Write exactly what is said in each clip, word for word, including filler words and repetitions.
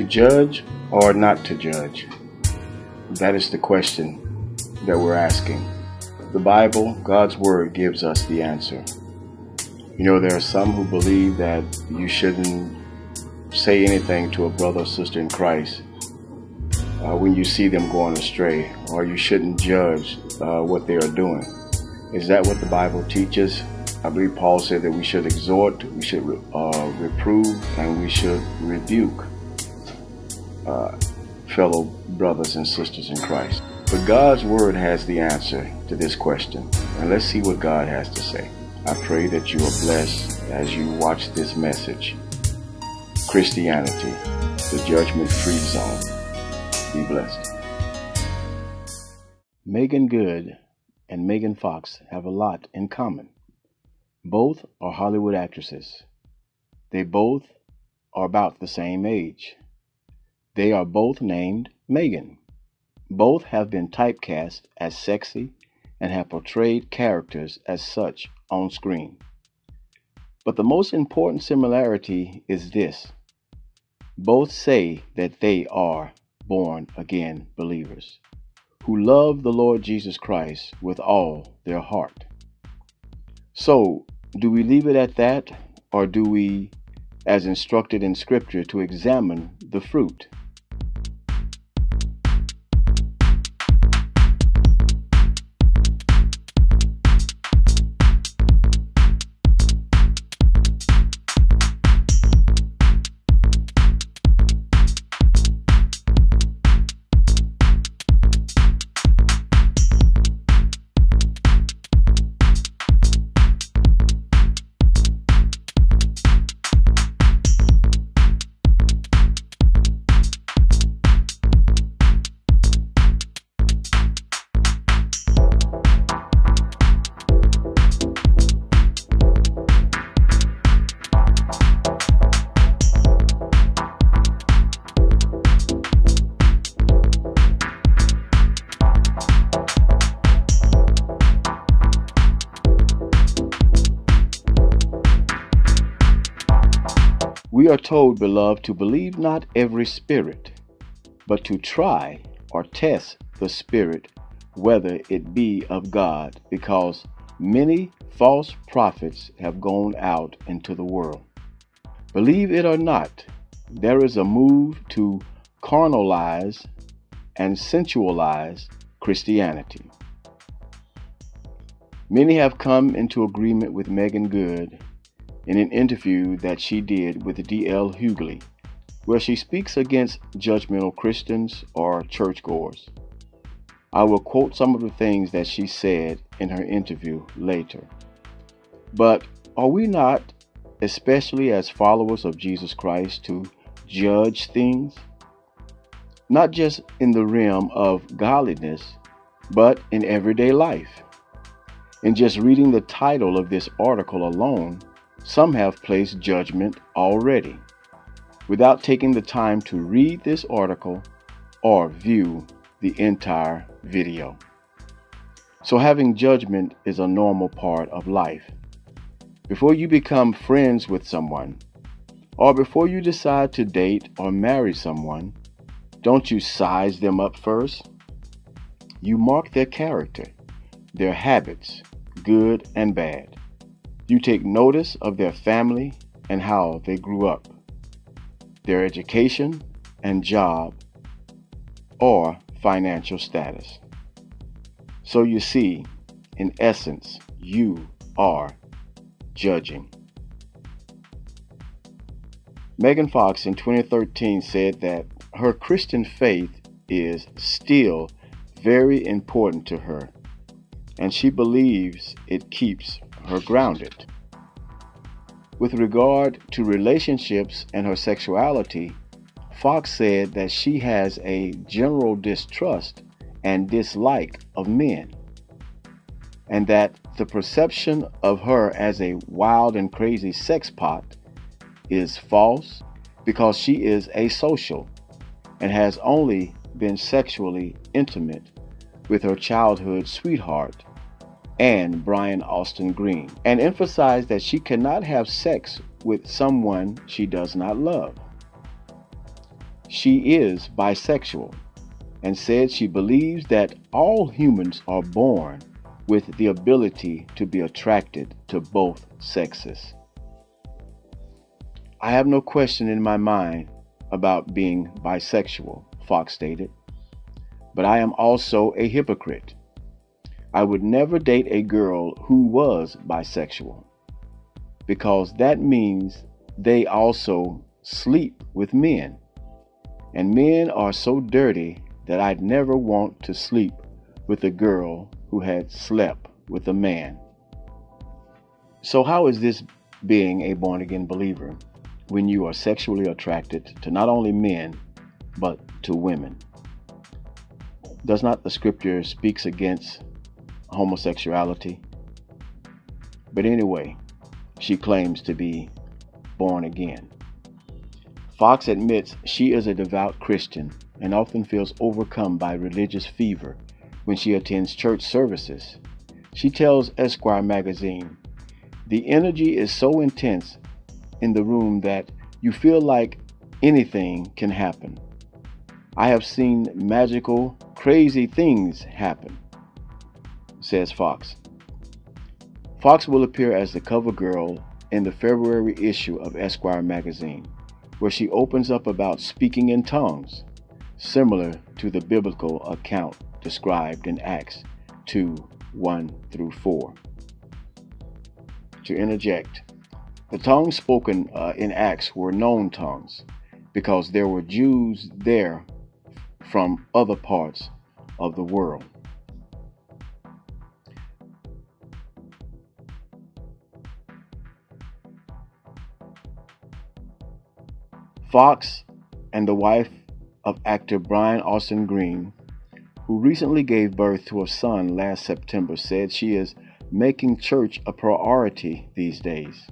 to judge or not to judge? That is the question that we're asking. The Bible, God's Word, gives us the answer. You know, there are some who believe that you shouldn't say anything to a brother or sister in Christ uh, when you see them going astray, or you shouldn't judge uh, what they are doing. Is that what the Bible teaches? I believe Paul said that we should exhort, we should uh, reprove, and we should rebuke uh, fellow brothers and sisters in Christ. But God's Word has the answer to this question, and let's see what God has to say. I pray that you are blessed as you watch this message. Christianity, the judgment-free zone. Be blessed. Meagan Good and Megan Fox have a lot in common. Both are Hollywood actresses. They both are about the same age. They are both named Megan. Both have been typecast as sexy and have portrayed characters as such on screen. But the most important similarity is this. Both say that they are born again believers who love the Lord Jesus Christ with all their heart. So, do we leave it at that, or do we, as instructed in Scripture, to examine the fruit? We are told, beloved, to believe not every spirit, but to try or test the spirit, whether it be of God, because many false prophets have gone out into the world. Believe it or not, there is a move to carnalize and sensualize Christianity. Many have come into agreement with Meagan Good in an interview that she did with D L Hughley, where she speaks against judgmental Christians or churchgoers. I will quote some of the things that she said in her interview later. But are we not, especially as followers of Jesus Christ, to judge things? Not just in the realm of godliness, but in everyday life. In just reading the title of this article alone, some have placed judgment already, without taking the time to read this article or view the entire video. So having judgment is a normal part of life. Before you become friends with someone, or before you decide to date or marry someone, don't you size them up first? You mark their character, their habits, good and bad. You take notice of their family and how they grew up, their education and job, or financial status. So you see, in essence, you are judging. Megan Fox in twenty thirteen said that her Christian faith is still very important to her, and she believes it keeps her grounded. With regard to relationships and her sexuality, Fox said that she has a general distrust and dislike of men, and that the perception of her as a wild and crazy sex pot is false because she is asocial and has only been sexually intimate with her childhood sweetheart and Brian Austin Green, and emphasized that she cannot have sex with someone she does not love. she is bisexual and said she believes that all humans are born with the ability to be attracted to both sexes. I have no question in my mind about being bisexual, Fox stated, but I am also a hypocrite. I would never date a girl who was bisexual, because that means they also sleep with men, and men are so dirty that I'd never want to sleep with a girl who had slept with a man. So how is this being a born-again believer when you are sexually attracted to not only men, but to women? Does not the scripture speaks against homosexuality? But anyway, she claims to be born again. Fox admits she is a devout Christian and often feels overcome by religious fever when she attends church services. She tells Esquire magazine, "The energy is so intense in the room that you feel like anything can happen. I have seen magical, crazy things happen," says Fox. Fox will appear as the cover girl in the February issue of Esquire magazine, where she opens up about speaking in tongues, similar to the biblical account described in Acts two, one through four. To interject, the tongues spoken uh, in Acts were known tongues, because there were Jews there from other parts of the world. Fox and the wife of actor Brian Austin Green, who recently gave birth to a son last September, said she is making church a priority these days.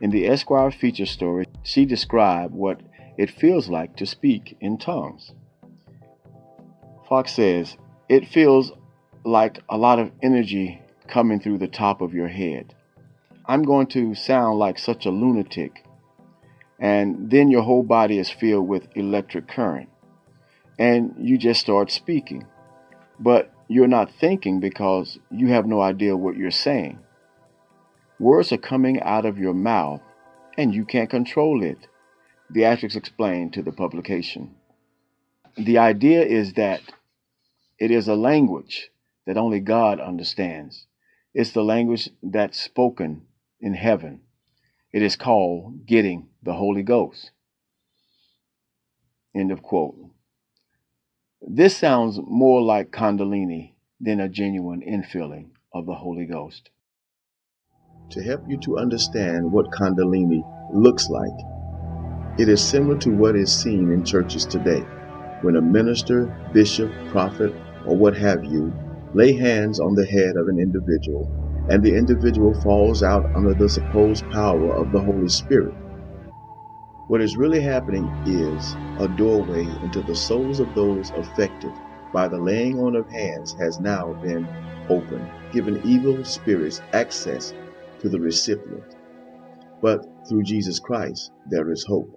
In the Esquire feature story, she described what it feels like to speak in tongues. Fox says, "It feels like a lot of energy coming through the top of your head. I'm going to sound like such a lunatic. And then your whole body is filled with electric current. And you just start speaking. But you're not thinking because you have no idea what you're saying. Words are coming out of your mouth, and you can't control it," the actress explained to the publication. "The idea is that it is a language that only God understands. It's the language that's spoken in heaven. It is called getting the Holy Ghost." End of quote. This sounds more like Kundalini than a genuine infilling of the Holy Ghost. To help you to understand what Kundalini looks like, it is similar to what is seen in churches today, when a minister, bishop, prophet, or what have you, lay hands on the head of an individual, and the individual falls out under the supposed power of the Holy Spirit. What is really happening is a doorway into the souls of those affected by the laying on of hands has now been opened, giving evil spirits access to the recipient. But through Jesus Christ, there is hope.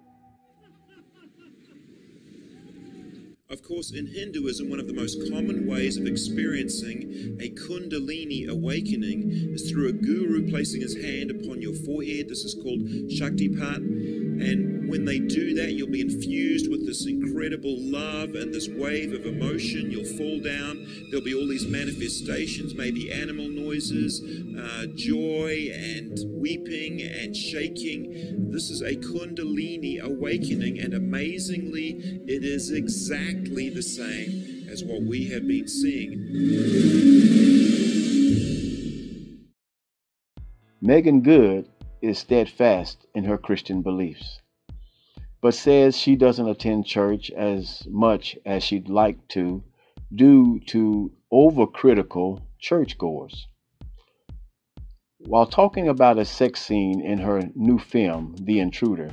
Of course, in Hinduism, one of the most common ways of experiencing a Kundalini awakening is through a guru placing his hand upon your forehead. This is called Shaktipat. And when they do that, you'll be infused with this incredible love and this wave of emotion. You'll fall down. There'll be all these manifestations, maybe animal noises, uh, joy and weeping and shaking. This is a Kundalini awakening, and amazingly, it is exactly the same as what we have been seeing. Meagan Good is steadfast in her Christian beliefs, but says she doesn't attend church as much as she'd like to due to overcritical churchgoers. While talking about a sex scene in her new film, The Intruder,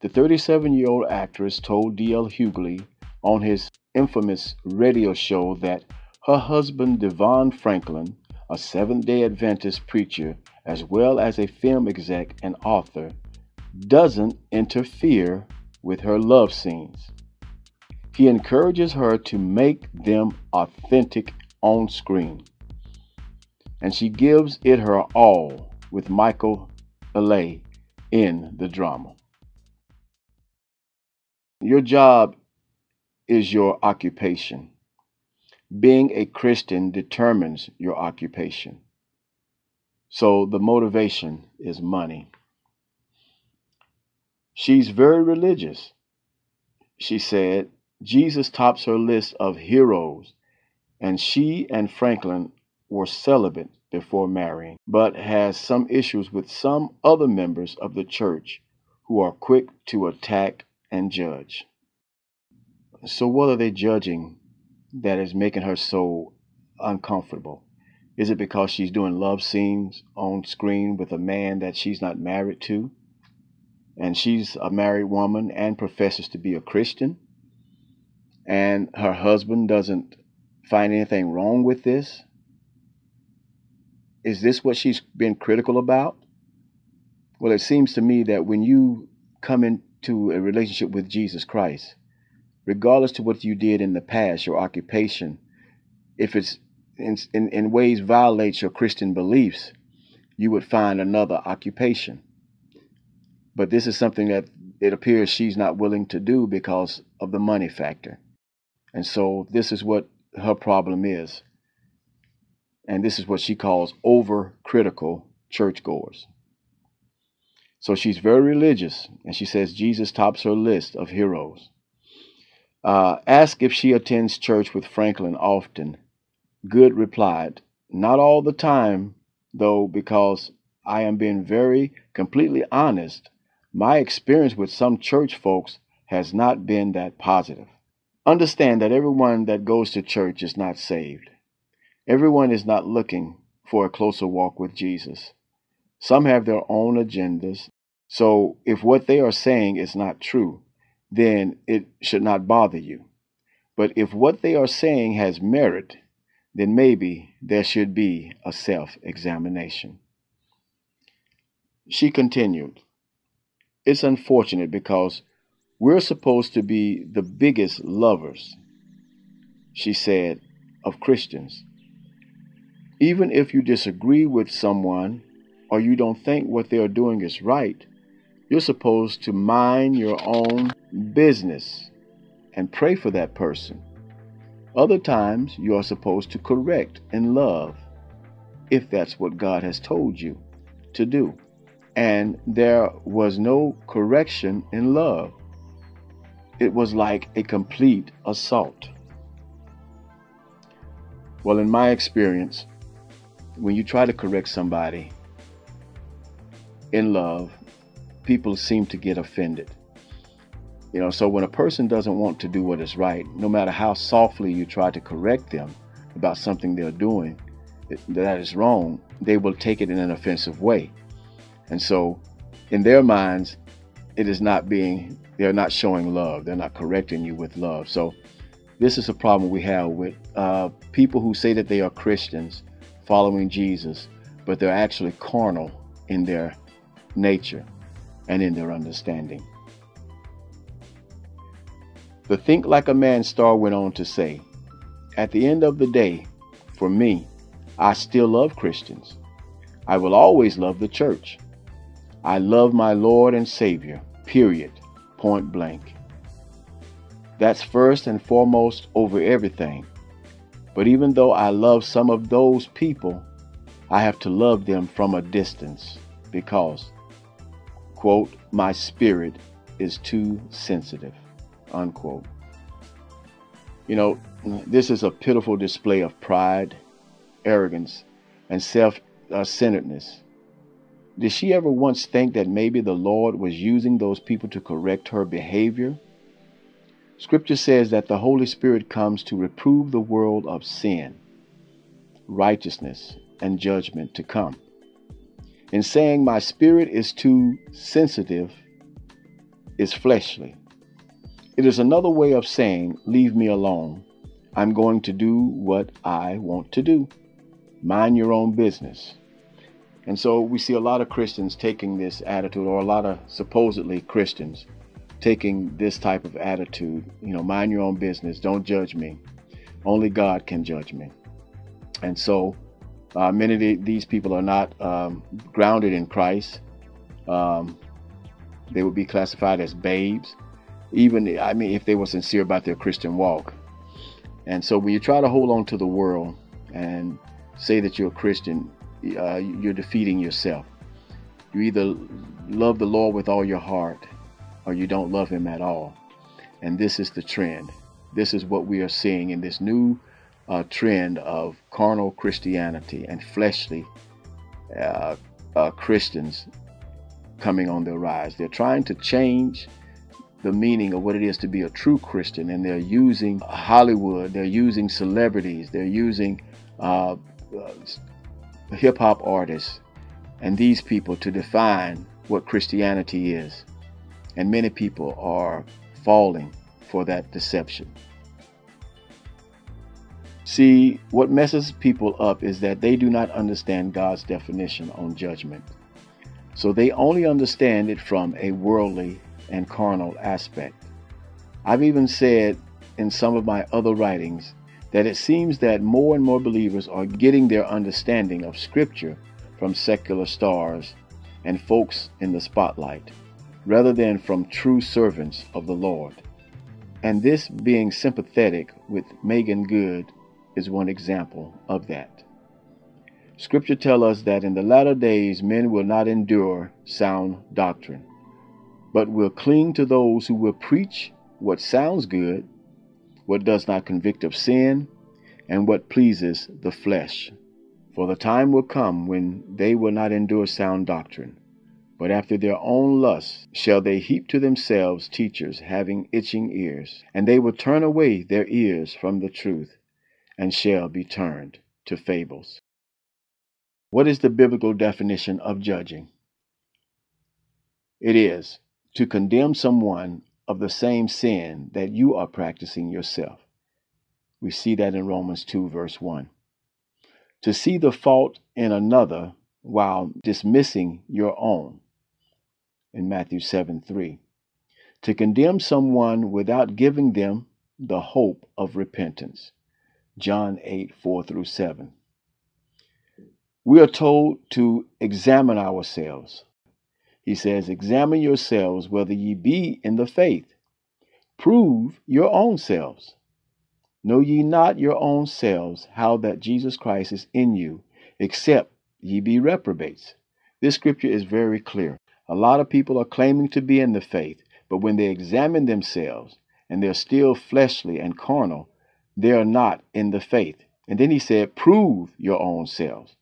the thirty-seven-year-old actress told D L Hughley on his infamous radio show that her husband, Devon Franklin, a Seventh-day Adventist preacher, as well as a film exec and author, doesn't interfere with her love scenes. He encourages her to make them authentic on screen. And she gives it her all with Michael Ealy in the drama. Your job is your occupation. Being a Christian determines your occupation. So the motivation is money. She's very religious. She said Jesus tops her list of heroes, and she and Franklin were celibate before marrying, but has some issues with some other members of the church who are quick to attack and judge. So what are they judging that is making her so uncomfortable? Is it because she's doing love scenes on screen with a man that she's not married to? And she's a married woman and professes to be a Christian. And her husband doesn't find anything wrong with this. Is this what she's been critical about? Well, it seems to me that when you come into a relationship with Jesus Christ, regardless to what you did in the past, your occupation, if it's in, in, in ways violates your Christian beliefs, you would find another occupation. But this is something that it appears she's not willing to do because of the money factor. And so this is what her problem is. And this is what she calls overcritical churchgoers. So she's very religious, and she says Jesus tops her list of heroes. Uh, asked if she attends church with Franklin often, Good replied, "Not all the time, though, because I am being very completely honest. My experience with some church folks has not been that positive. Understand that everyone that goes to church is not saved. Everyone is not looking for a closer walk with Jesus. Some have their own agendas. So if what they are saying is not true, then it should not bother you. But if what they are saying has merit, then maybe there should be a self-examination." She continued, "It's unfortunate because we're supposed to be the biggest lovers," she said, "of Christians. Even if you disagree with someone or you don't think what they are doing is right, you're supposed to mind your own business and pray for that person. Other times you are supposed to correct in love if that's what God has told you to do. And there was no correction in love. It was like a complete assault." Well, in my experience, when you try to correct somebody in love, people seem to get offended. You know, so when a person doesn't want to do what is right, no matter how softly you try to correct them about something they're doing that is wrong, they will take it in an offensive way. And so in their minds, it is not being, they're not showing love. They're not correcting you with love. So this is a problem we have with uh, people who say that they are Christians following Jesus, but they're actually carnal in their nature and in their understanding. The Think Like a Man star went on to say, "At the end of the day, for me, I still love Christians. I will always love the church. I love my Lord and Savior, period, point blank. That's first and foremost over everything. But even though I love some of those people, I have to love them from a distance because, quote, my spirit is too sensitive," unquote. You know, this is a pitiful display of pride, arrogance, and self-interest. Uh, centeredness. Did she ever once think that maybe the Lord was using those people to correct her behavior? Scripture says that the Holy Spirit comes to reprove the world of sin, righteousness, and judgment to come. In saying my spirit is too sensitive, is fleshly. It is another way of saying, leave me alone. I'm going to do what I want to do. Mind your own business. And so we see a lot of Christians taking this attitude, or a lot of supposedly Christians taking this type of attitude, you know, mind your own business, don't judge me. Only God can judge me. And so uh, many of the, these people are not um, grounded in Christ. Um, they would be classified as babes, even, I mean, if they were sincere about their Christian walk. And so when you try to hold on to the world and say that you're a Christian, uh, you're defeating yourself. You either love the Lord with all your heart or you don't love him at all. And this is the trend. This is what we are seeing in this new uh, trend of carnal Christianity and fleshly uh, uh, Christians coming on the rise. They're trying to change the meaning of what it is to be a true Christian, and they're using Hollywood, they're using celebrities, they're using uh, uh, hip-hop artists and these people to define what Christianity is. And many people are falling for that deception. See, what messes people up is that they do not understand God's definition on judgment. So they only understand it from a worldly and carnal aspect. I've even said in some of my other writings that it seems that more and more believers are getting their understanding of Scripture from secular stars and folks in the spotlight, rather than from true servants of the Lord. And this being sympathetic with Meagan Good is one example of that. Scripture tells us that in the latter days men will not endure sound doctrine, but will cling to those who will preach what sounds good, what does not convict of sin, and what pleases the flesh. For the time will come when they will not endure sound doctrine, but after their own lusts shall they heap to themselves teachers having itching ears, and they will turn away their ears from the truth, and shall be turned to fables. What is the biblical definition of judging? It is to condemn someone of the same sin that you are practicing yourself. We see that in Romans two verse one. To see the fault in another while dismissing your own, in Matthew seven three. To condemn someone without giving them the hope of repentance, John eight four through seven. We are told to examine ourselves. He says, examine yourselves whether ye be in the faith. Prove your own selves. Know ye not your own selves how that Jesus Christ is in you, except ye be reprobates. This scripture is very clear. A lot of people are claiming to be in the faith, but when they examine themselves and they're still fleshly and carnal, they are not in the faith. And then he said, prove your own selves.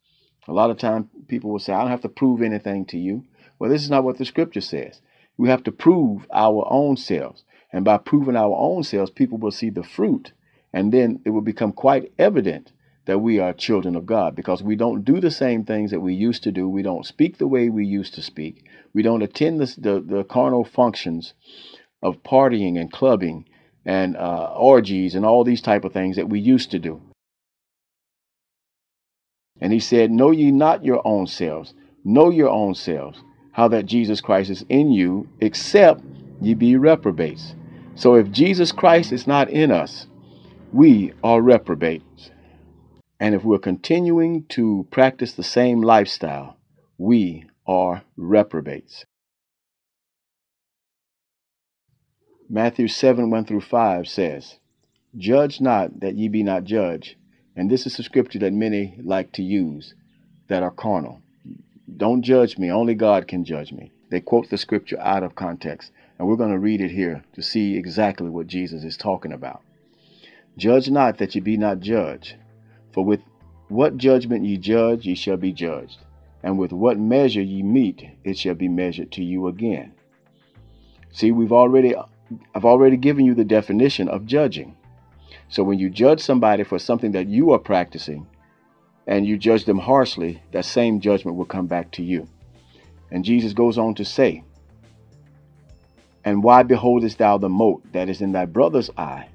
A lot of times people will say, I don't have to prove anything to you. Well, this is not what the scripture says. We have to prove our own selves. And by proving our own selves, people will see the fruit. And then it will become quite evident that we are children of God, because we don't do the same things that we used to do. We don't speak the way we used to speak. We don't attend the, the, the carnal functions of partying and clubbing and uh, orgies and all these type of things that we used to do. And he said, know ye not your own selves. Know your own selves, how that Jesus Christ is in you, except ye be reprobates. So if Jesus Christ is not in us, we are reprobates. And if we're continuing to practice the same lifestyle, we are reprobates. Matthew seven, one through five says, judge not that ye be not judged. And this is the scripture that many like to use that are carnal. Don't judge me. Only God can judge me. They quote the scripture out of context. And we're going to read it here to see exactly what Jesus is talking about. Judge not that ye be not judged. For with what judgment ye judge, ye shall be judged. And with what measure ye meet, it shall be measured to you again. See, we've already, I've already given you the definition of judging. So when you judge somebody for something that you are practicing, and you judge them harshly, that same judgment will come back to you. And Jesus goes on to say, and why beholdest thou the mote that is in thy brother's eye,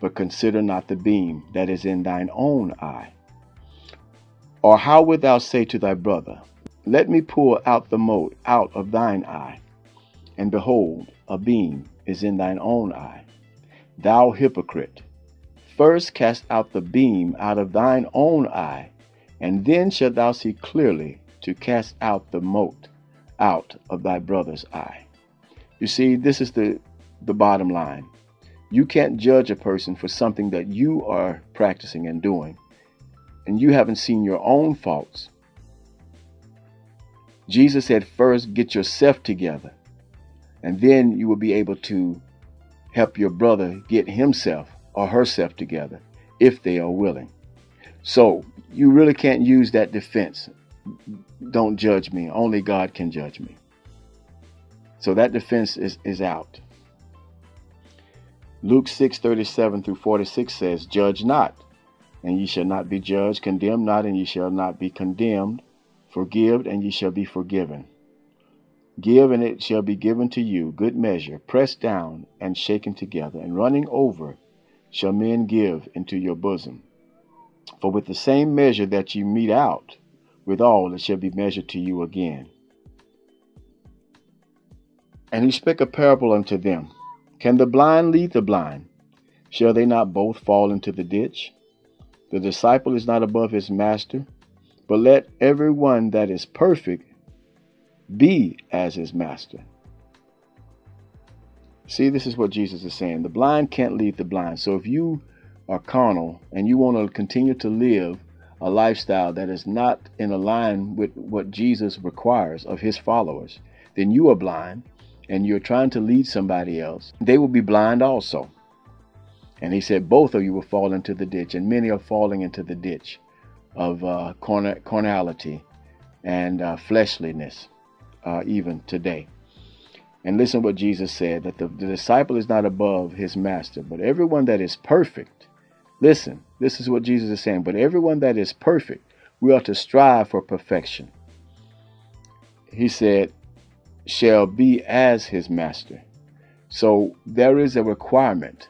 but consider not the beam that is in thine own eye? Or how wilt thou say to thy brother, let me pull out the mote out of thine eye, and behold, a beam is in thine own eye. Thou hypocrite, first cast out the beam out of thine own eye, and then shalt thou see clearly to cast out the mote out of thy brother's eye. You see, this is the, the bottom line. You can't judge a person for something that you are practicing and doing, and you haven't seen your own faults. Jesus said, first get yourself together, and then you will be able to help your brother get himself or herself together if they are willing. So you really can't use that defense. Don't judge me. Only God can judge me. So that defense is, is out. Luke six, thirty-seven through forty-six says, judge not, and ye shall not be judged. Condemn not, and ye shall not be condemned. Forgive, and ye shall be forgiven. Give, and it shall be given to you. Good measure, pressed down and shaken together, and running over, shall men give into your bosom. For with the same measure that ye mete out, withal it shall be measured to you again. And he spake a parable unto them. Can the blind lead the blind? Shall they not both fall into the ditch? The disciple is not above his master, but let every one that is perfect be as his master. See, this is what Jesus is saying. The blind can't lead the blind. So if you are carnal and you want to continue to live a lifestyle that is not in line with what Jesus requires of his followers, then you are blind and you're trying to lead somebody else. They will be blind also. And he said, both of you will fall into the ditch, and many are falling into the ditch of uh, carnal, carnality and uh, fleshliness, uh, even today. And listen what Jesus said, that the, the disciple is not above his master, but everyone that is perfect. Listen, this is what Jesus is saying. But everyone that is perfect, we ought to strive for perfection. He said, shall be as his master. So there is a requirement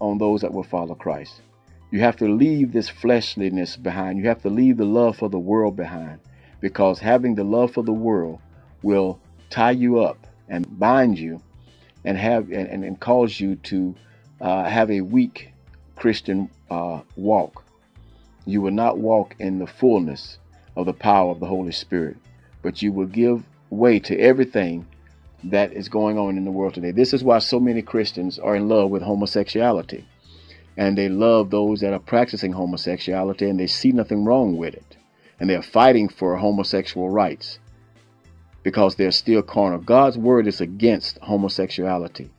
on those that will follow Christ. You have to leave this fleshliness behind. You have to leave the love for the world behind, because having the love for the world will tie you up and bind you and have and, and, and cause you to uh, have a weak Christian uh, walk. You will not walk in the fullness of the power of the Holy Spirit, but you will give way to everything that is going on in the world today. This is why so many Christians are in love with homosexuality, and they love those that are practicing homosexuality, and they see nothing wrong with it, and they're fighting for homosexual rights because they're still carnal. God's word is against homosexuality.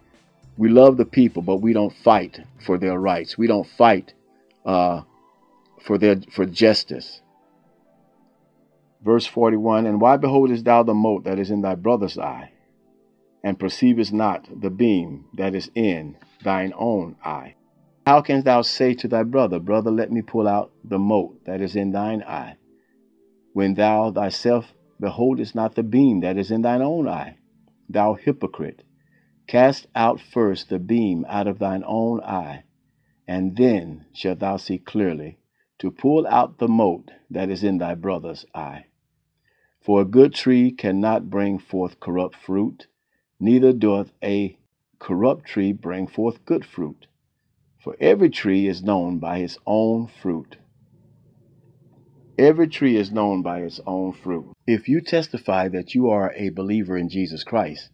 We love the people, but we don't fight for their rights. We don't fight uh, for their for justice. Verse forty-one, and why beholdest thou the mote that is in thy brother's eye, and perceivest not the beam that is in thine own eye? How canst thou say to thy brother, brother, let me pull out the mote that is in thine eye, when thou thyself beholdest not the beam that is in thine own eye? Thou hypocrite, cast out first the beam out of thine own eye, and then shalt thou see clearly to pull out the mote that is in thy brother's eye. For a good tree cannot bring forth corrupt fruit, neither doth a corrupt tree bring forth good fruit. For every tree is known by his own fruit. Every tree is known by its own fruit. If you testify that you are a believer in Jesus Christ,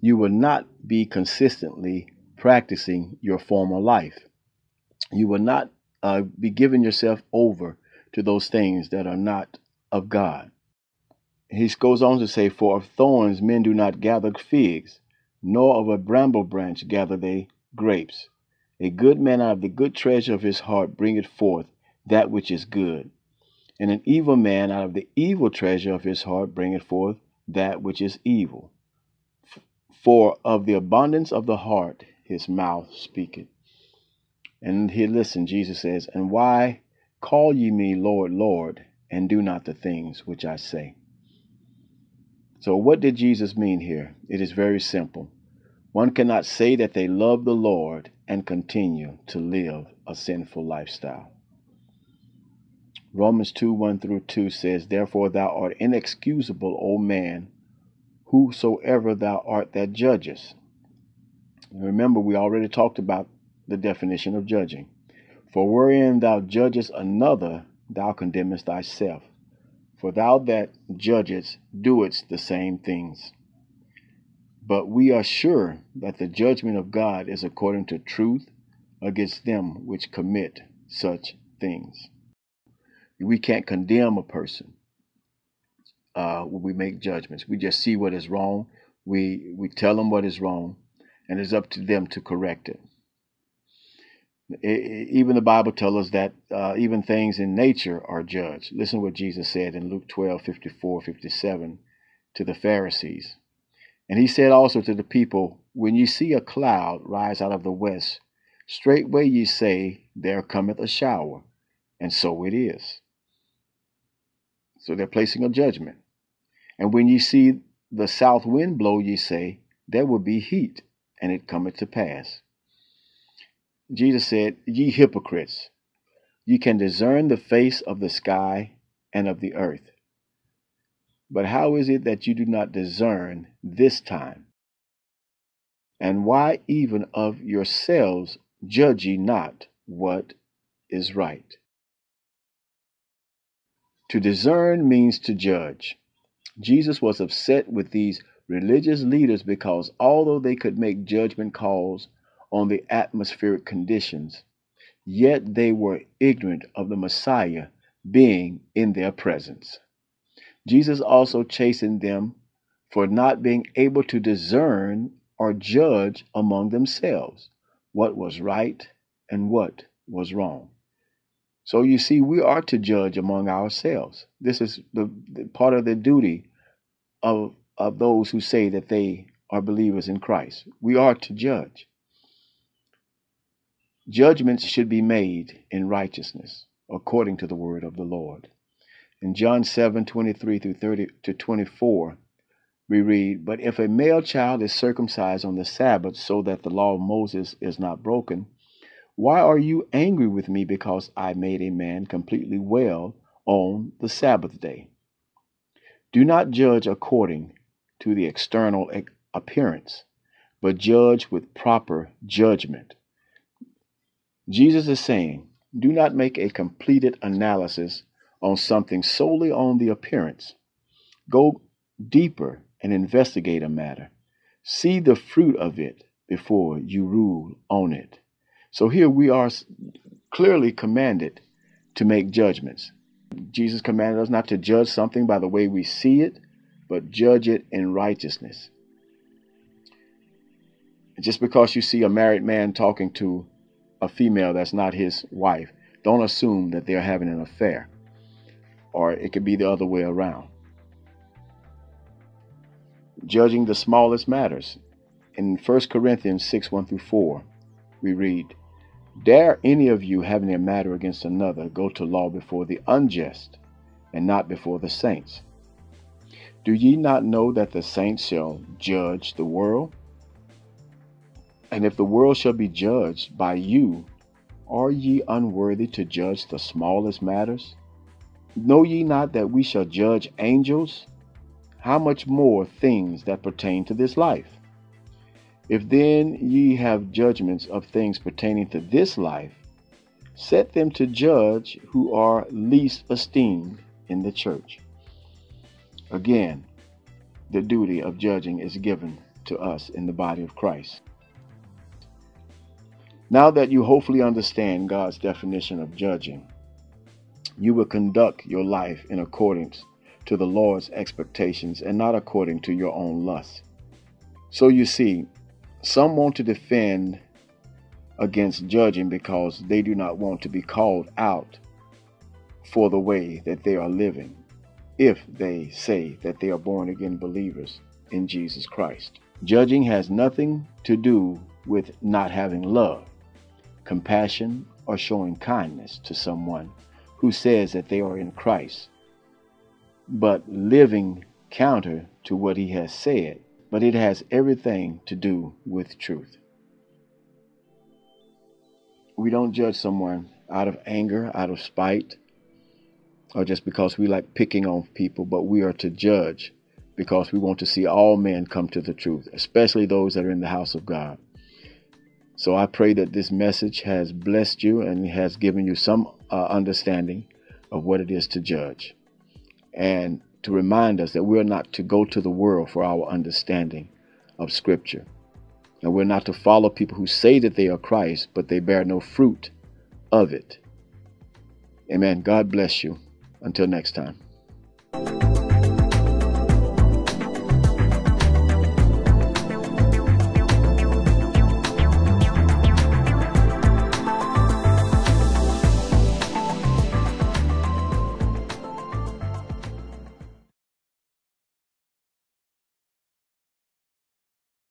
you will not be consistently practicing your former life. You will not uh, be giving yourself over to those things that are not of God. He goes on to say, for of thorns men do not gather figs, nor of a bramble branch gather they grapes. A good man out of the good treasure of his heart bringeth forth that which is good, and an evil man out of the evil treasure of his heart bringeth forth that which is evil. For of the abundance of the heart his mouth speaketh. And here, listen, Jesus says, and why call ye me Lord, Lord, and do not the things which I say? So what did Jesus mean here? It is very simple. One cannot say that they love the Lord and continue to live a sinful lifestyle. Romans two, one through two says, therefore thou art inexcusable, O man, whosoever thou art that judgest. Remember, we already talked about the definition of judging. For wherein thou judgest another, thou condemnest thyself. For thou that judgest doest the same things. But we are sure that the judgment of God is according to truth against them which commit such things. We can't condemn a person uh, when we make judgments. We just see what is wrong. We, we tell them what is wrong, and it's up to them to correct it. It, even the Bible tells us that uh, even things in nature are judged. Listen to what Jesus said in Luke twelve, fifty-four, fifty-seven to the Pharisees. And he said also to the people, when ye see a cloud rise out of the west, straightway ye say, there cometh a shower. And so it is. So they're placing a judgment. And when ye see the south wind blow, ye say, there will be heat, and it cometh to pass. Jesus said, ye hypocrites, ye can discern the face of the sky and of the earth. But how is it that you do not discern this time? And why even of yourselves judge ye not what is right? To discern means to judge. Jesus was upset with these religious leaders because although they could make judgment calls on the atmospheric conditions, yet they were ignorant of the Messiah being in their presence. Jesus also chastened them for not being able to discern or judge among themselves what was right and what was wrong. So you see, we are to judge among ourselves. This is the, the part of the duty of, of those who say that they are believers in Christ. We are to judge. Judgments should be made in righteousness, according to the word of the Lord. In John seven, twenty-three through thirty to twenty-four, we read, but if a male child is circumcised on the Sabbath so that the law of Moses is not broken, why are you angry with me because I made a man completely well on the Sabbath day? Do not judge according to the external appearance, but judge with proper judgment. Jesus is saying, do not make a completed analysis on something solely on the appearance. Go deeper and investigate a matter. See the fruit of it before you rule on it. So here we are clearly commanded to make judgments. Jesus commanded us not to judge something by the way we see it, but judge it in righteousness. Just because you see a married man talking to a female that's not his wife, don't assume that they're having an affair, or it could be the other way around. Judging the smallest matters. In First Corinthians six, one through four, we read, dare any of you having a matter against another go to law before the unjust and not before the saints? Do ye not know that the saints shall judge the world? And if the world shall be judged by you, are ye unworthy to judge the smallest matters? Know ye not that we shall judge angels? How much more things that pertain to this life? If then ye have judgments of things pertaining to this life, set them to judge who are least esteemed in the church. Again, the duty of judging is given to us in the body of Christ. Now that you hopefully understand God's definition of judging, you will conduct your life in accordance to the Lord's expectations and not according to your own lusts. So you see, some want to defend against judging because they do not want to be called out for the way that they are living if they say that they are born-again believers in Jesus Christ. Judging has nothing to do with not having love, compassion, or showing kindness to someone who says that they are in Christ, but living counter to what he has said, but it has everything to do with truth. We don't judge someone out of anger, out of spite, or just because we like picking on people, but we are to judge because we want to see all men come to the truth, especially those that are in the house of God. So I pray that this message has blessed you and has given you some uh, understanding of what it is to judge, and to remind us that we're not to go to the world for our understanding of Scripture. And we're not to follow people who say that they are Christ, but they bear no fruit of it. Amen. God bless you. Until next time.